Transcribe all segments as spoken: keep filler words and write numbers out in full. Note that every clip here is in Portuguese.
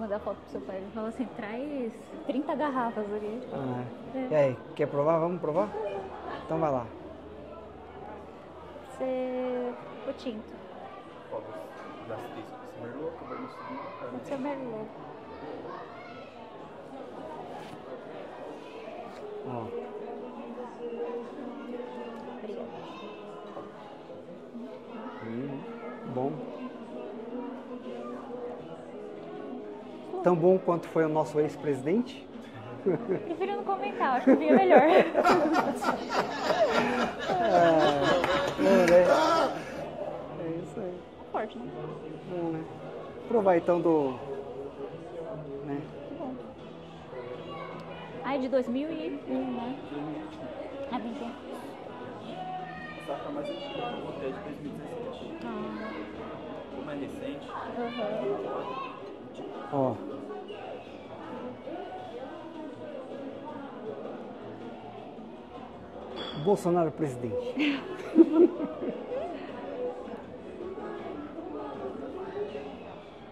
mandar foto pro seu pai. Ele falou assim, traz trinta garrafas ali. Ah, é. E aí, quer provar? Vamos provar? Então vai lá. Você... o tinto. Qual das três? Merlot, Cabernet? Pode ser Merlot. Ó. Obrigada. Hum, bom. Tão bom quanto foi o nosso ex-presidente? Prefiro não comentar, acho que vinha melhor. ah, é, é isso aí. É forte, né? Bom, né? Provar então do... né? Bom. Ah, é de dois mil e um, né? Ah, bem bom. Essa tá mais antiga, eu botei de dois mil e dezessete. Ah. Mais recente. Aham. Ó. Bolsonaro presidente.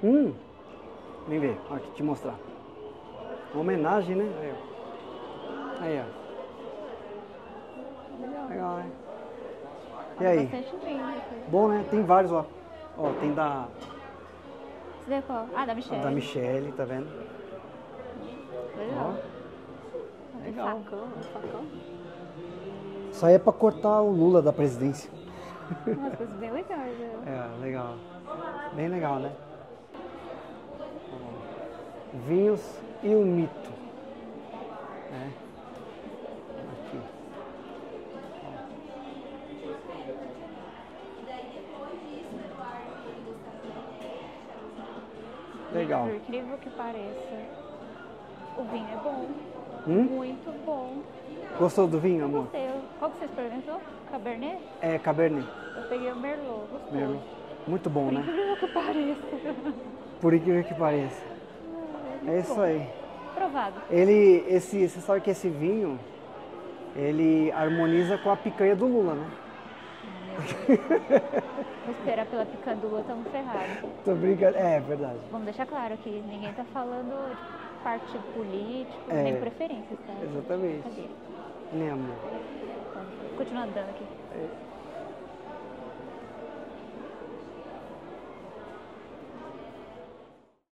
hum. Vem ver, ó, aqui te mostrar. Uma homenagem, né? Aí, ó. Aí, ó. Legal, né? E aí? Bom, né? Tem vários, ó. Ó, tem da... Ah, da Michelle. Da Michelle, tá vendo? Legal. Ó. Legal. Facão, facão. Isso aí é pra cortar o Lula da presidência. Umas coisas bem legais, né? É, legal. Bem legal, né? Vinhos e o mito. É. Aqui. Legal. Por incrível que pareça, o vinho é bom, hum? muito bom. Gostou do vinho, amor? Gostei. Qual que você experimentou? Cabernet? É, Cabernet. Eu peguei o Merlot, gostei. Merlot. Muito bom, Por né? Por incrível que pareça. Por incrível que pareça. É, é isso bom. aí. Provado. Ele, esse, você sabe que esse vinho, ele harmoniza com a picanha do Lula, né? Vou esperar pela picadura, estamos ferrados. Tô brincando, é verdade. Vamos deixar claro que ninguém tá falando de partido político, é, nem preferência, tá? Exatamente. Cadê? Né, amor? Então, continuando dando aqui. É.